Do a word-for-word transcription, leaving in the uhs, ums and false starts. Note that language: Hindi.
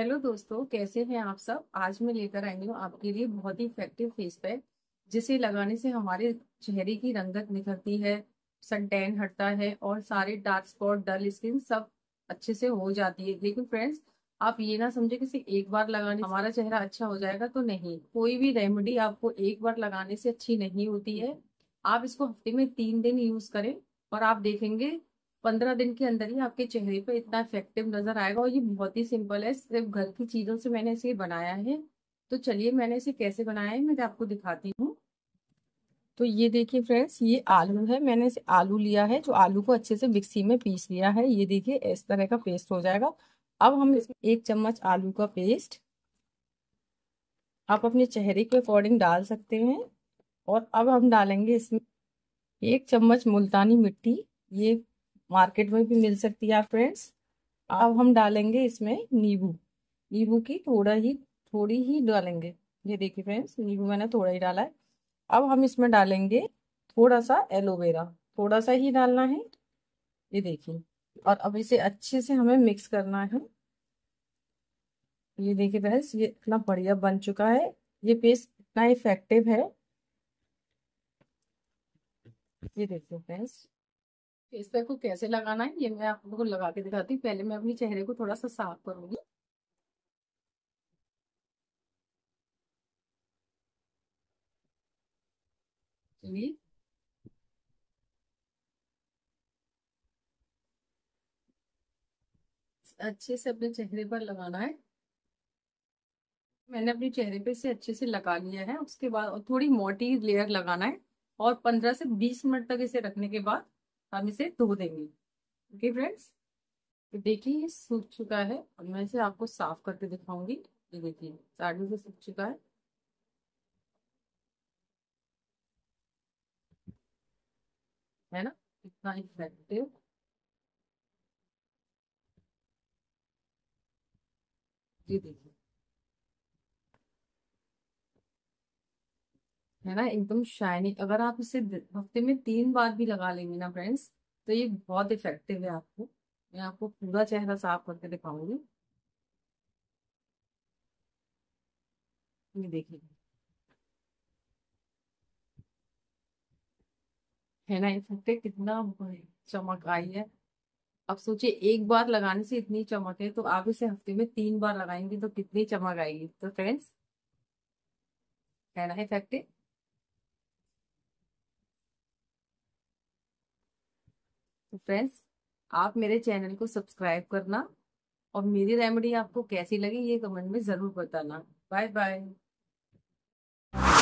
हेलो दोस्तों, कैसे हैं आप सब। आज मैं लेकर आई हूँ आपके लिए बहुत ही इफेक्टिव फेस पैक, जिसे लगाने से हमारे चेहरे की रंगत निखरती है, सन टैन हटता है और सारे डार्क स्पॉट, डल स्किन सब अच्छे से हो जाती है। लेकिन फ्रेंड्स, आप ये ना समझे कि सिर्फ एक बार लगाने हमारा चेहरा अच्छा हो जाएगा, तो नहीं। कोई भी रेमेडी आपको एक बार लगाने से अच्छी नहीं होती है। आप इसको हफ्ते में तीन दिन यूज करें और आप देखेंगे पंद्रह दिन के अंदर ही आपके चेहरे पर इतना इफेक्टिव नजर आएगा। और ये बहुत ही सिंपल है, सिर्फ घर की चीजों से मैंने इसे बनाया है। तो चलिए मैंने इसे कैसे बनाया है मैं आपको दिखाती हूँ। तो ये देखिए फ्रेंड्स, ये आलू है। मैंने इसे आलू लिया है, जो आलू को अच्छे से मिक्सी में पीस लिया है। ये देखिए इस तरह का पेस्ट हो जाएगा। अब हम इसमें एक चम्मच आलू का पेस्ट आप अपने चेहरे के अकॉर्डिंग डाल सकते हैं। और अब हम डालेंगे इसमें एक चम्मच मुल्तानी मिट्टी, ये मार्केट में भी मिल सकती है फ्रेंड्स। अब हम डालेंगे इसमें नींबू, नींबू की थोड़ा ही थोड़ी ही डालेंगे। ये देखिए फ्रेंड्स, नींबू मैंने थोड़ा ही डाला है। अब हम इसमें डालेंगे थोड़ा सा एलोवेरा, थोड़ा सा ही डालना है, ये देखिए। और अब इसे अच्छे से हमें मिक्स करना है। ये देखिए फ्रेंड्स, ये इतना बढ़िया बन चुका है। ये पेस्ट इतना इफेक्टिव है, ये देखिए फ्रेंड्स। फेस पैक को कैसे लगाना है ये मैं आप लोगों को लगा के दिखाती हूँ। पहले मैं अपने चेहरे को थोड़ा सा साफ करूंगी। चलिए, अच्छे से अपने चेहरे पर लगाना है। मैंने अपने चेहरे पे इसे अच्छे से लगा लिया है। उसके बाद थोड़ी मोटी लेयर लगाना है और पंद्रह से बीस मिनट तक इसे रखने के बाद हम इसे धो देंगे। ओके फ्रेंड्स, तो देखिए ये सूख चुका है। अब मैं इसे आपको साफ करके दिखाऊंगी। ये देखिए साड़ी से सूख चुका है। है ना, इतना इफेक्टिव। ये देखिए, है ना, एकदम शाइनी। अगर आप इसे हफ्ते में तीन बार भी लगा लेंगे ना फ्रेंड्स, तो ये बहुत इफेक्टिव है। आपको मैं आपको पूरा चेहरा साफ करके दिखाऊंगी। ये देखिए, है ना, इफेक्टिव कितना चमक आई है। अब सोचिए एक बार लगाने से इतनी चमक है, तो आप इसे हफ्ते में तीन बार लगाएंगे तो कितनी चमक आएगी। तो फ्रेंड्स, है ना इफेक्टिव। तो फ्रेंड्स, आप मेरे चैनल को सब्सक्राइब करना और मेरी रेमेडी आपको कैसी लगी ये कमेंट में जरूर बताना। Bye bye.